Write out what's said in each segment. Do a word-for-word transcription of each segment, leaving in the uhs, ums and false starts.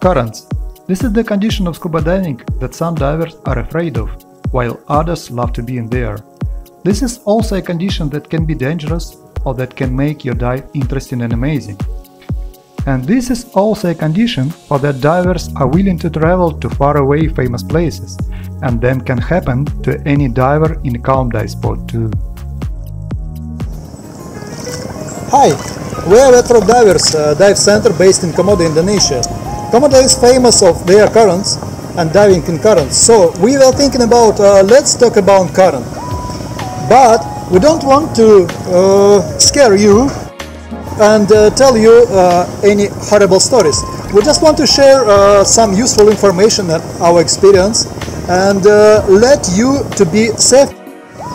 Currents. This is the condition of scuba diving that some divers are afraid of, while others love to be in the air. This is also a condition that can be dangerous or that can make your dive interesting and amazing. And this is also a condition for that divers are willing to travel to faraway famous places, and that can happen to any diver in a calm dive spot too. Hi, we are Wet Frog Divers, a dive center based in Komodo, Indonesia. Komodo is famous of their currents and diving in currents, so we were thinking about uh, let's talk about current. But we don't want to uh, scare you and uh, tell you uh, any horrible stories. We just want to share uh, some useful information and our experience, and uh, let you to be safe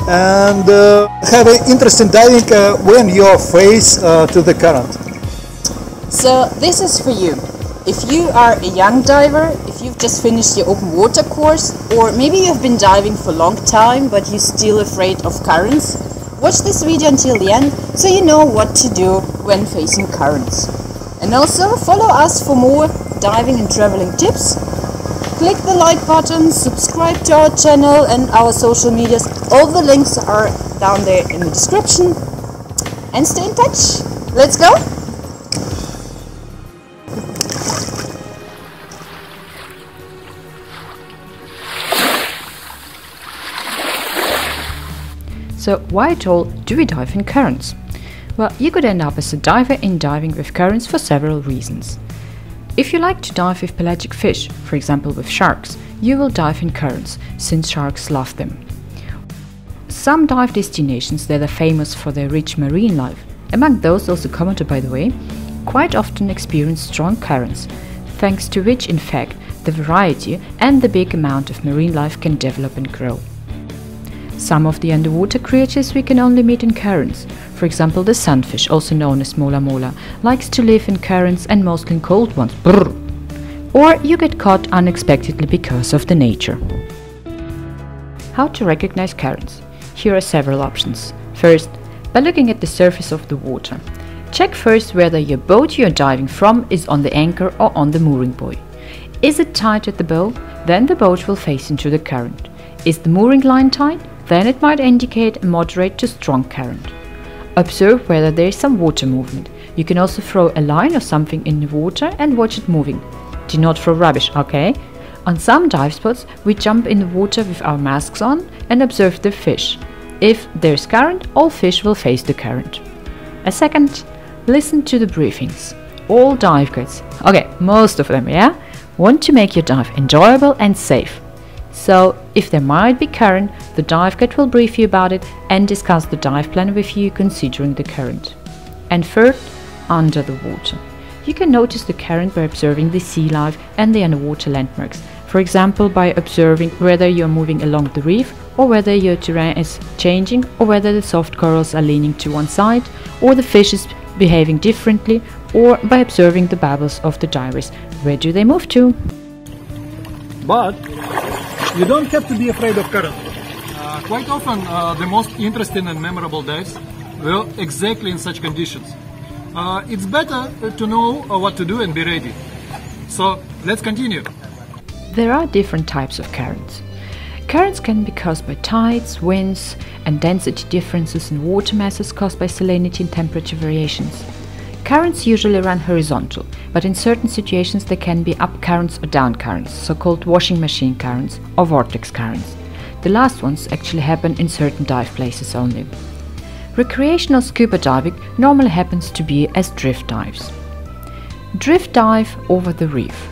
and uh, have an interesting diving uh, when you face uh, to the current. So this is for you. If you are a young diver, if you've just finished your open water course, or maybe you've been diving for a long time but you're still afraid of currents, watch this video until the end so you know what to do when facing currents. And also follow us for more diving and traveling tips. Click the like button, subscribe to our channel and our social medias. All the links are down there in the description. And stay in touch. Let's go! So why at all do we dive in currents? Well, you could end up as a diver in diving with currents for several reasons. If you like to dive with pelagic fish, for example with sharks, you will dive in currents, since sharks love them. Some dive destinations that are famous for their rich marine life, among those also Komodo by the way, quite often experience strong currents, thanks to which in fact the variety and the big amount of marine life can develop and grow. Some of the underwater creatures we can only meet in currents. For example, the sunfish, also known as mola mola, likes to live in currents and mostly in cold ones. Brrr. Or you get caught unexpectedly because of the nature. How to recognize currents? Here are several options. First, by looking at the surface of the water. Check first whether your boat you are diving from is on the anchor or on the mooring buoy. Is it tight at the bow? Then the boat will face into the current. Is the mooring line tight? Then it might indicate a moderate to strong current. Observe whether there is some water movement. You can also throw a line or something in the water and watch it moving. Do not throw rubbish, okay? On some dive spots, we jump in the water with our masks on and observe the fish. If there is current, all fish will face the current. A second, listen to the briefings. All dive guides, okay, most of them, yeah, want to make your dive enjoyable and safe. So, if there might be current, the dive guide will brief you about it and discuss the dive plan with you considering the current. And third, under the water. You can notice the current by observing the sea life and the underwater landmarks. For example, by observing whether you are moving along the reef, or whether your terrain is changing, or whether the soft corals are leaning to one side, or the fish is behaving differently, or by observing the bubbles of the divers. Where do they move to? But you don't have to be afraid of current. Uh, quite often uh, the most interesting and memorable dives were exactly in such conditions. Uh, it's better to know what to do and be ready. So let's continue. There are different types of currents. Currents can be caused by tides, winds and density differences in water masses caused by salinity and temperature variations. Currents usually run horizontal, but in certain situations there can be up currents or down currents, so-called washing machine currents or vortex currents. The last ones actually happen in certain dive places only. Recreational scuba diving normally happens to be as drift dives. Drift dive over the reef.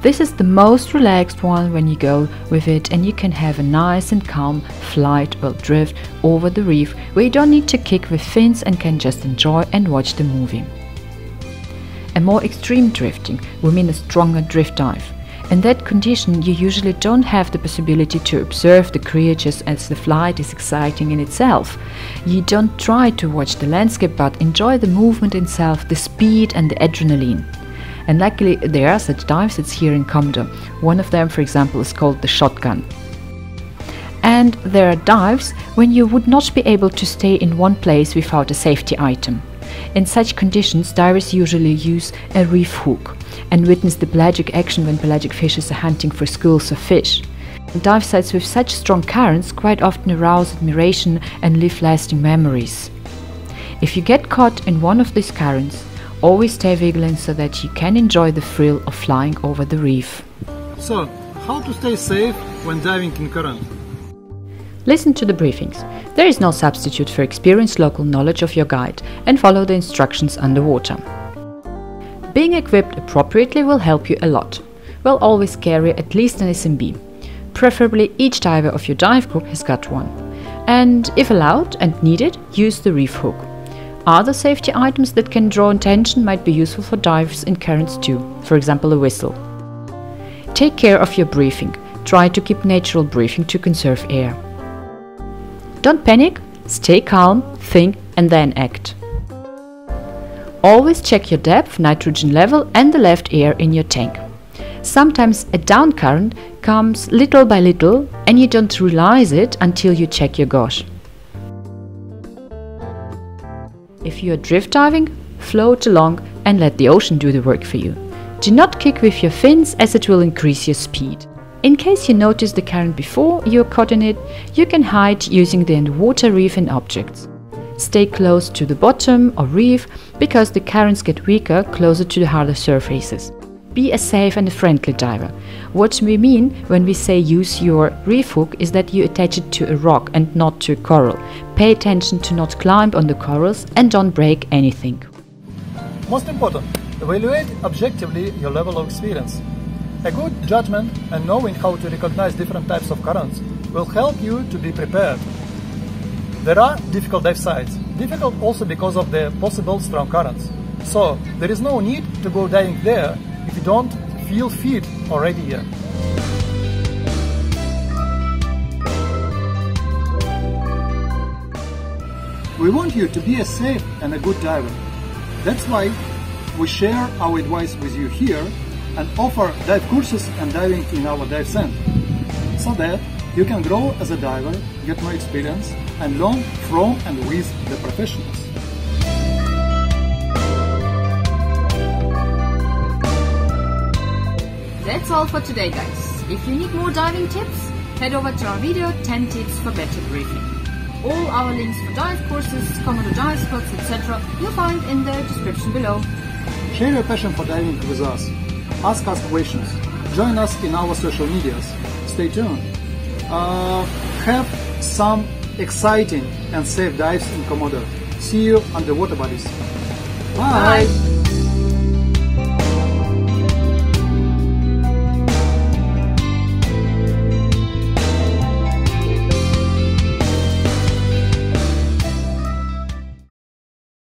This is the most relaxed one when you go with it, and you can have a nice and calm flight or drift over the reef where you don't need to kick with fins and can just enjoy and watch the movie. A more extreme drifting will mean a stronger drift dive. In that condition you usually don't have the possibility to observe the creatures as the flight is exciting in itself. You don't try to watch the landscape but enjoy the movement itself, the speed and the adrenaline. And luckily there are such dives here in Komodo. One of them for example is called the shotgun. and there are dives when you would not be able to stay in one place without a safety item. In such conditions, divers usually use a reef hook and witness the pelagic action when pelagic fishes are hunting for schools of fish. Dive sites with such strong currents quite often arouse admiration and leave lasting memories. If you get caught in one of these currents, always stay vigilant so that you can enjoy the thrill of flying over the reef. So, how to stay safe when diving in current? Listen to the briefings. There is no substitute for experienced local knowledge of your guide, and follow the instructions underwater. Being equipped appropriately will help you a lot. Well, always carry at least an S M B. Preferably each diver of your dive group has got one. And if allowed and needed, use the reef hook. Other safety items that can draw attention might be useful for divers in currents too, for example a whistle. Take care of your breathing. Try to keep natural breathing to conserve air. Don't panic, stay calm, think and then act. Always check your depth, nitrogen level and the left air in your tank. Sometimes a down current comes little by little and you don't realize it until you check your gauge. If you are drift diving, float along and let the ocean do the work for you. Do not kick with your fins as it will increase your speed. In case you notice the current before you are caught in it, you can hide using the underwater reef and objects. Stay close to the bottom or reef because the currents get weaker closer to the harder surfaces. Be a safe and a friendly diver. What we mean when we say use your reef hook is that you attach it to a rock and not to a coral. Pay attention to not climb on the corals and don't break anything. Most important, evaluate objectively your level of experience. A good judgment and knowing how to recognize different types of currents will help you to be prepared. There are difficult dive sites, difficult also because of the possible strong currents. So there is no need to go diving there if you don't feel fit already here. We want you to be a safe and a good diver. That's why we share our advice with you here and offer dive courses and diving in our dive center, so that you can grow as a diver, get more experience and learn from and with the professionals. That's all for today, guys. If you need more diving tips, head over to our video ten tips for better breathing. All our links for dive courses, common dive spots, et cetera you'll find in the description below. Share your passion for diving with us. Ask us questions. Join us in our social medias. Stay tuned. Uh, have some exciting and safe dives in Komodo. See you underwater buddies. Bye! Bye.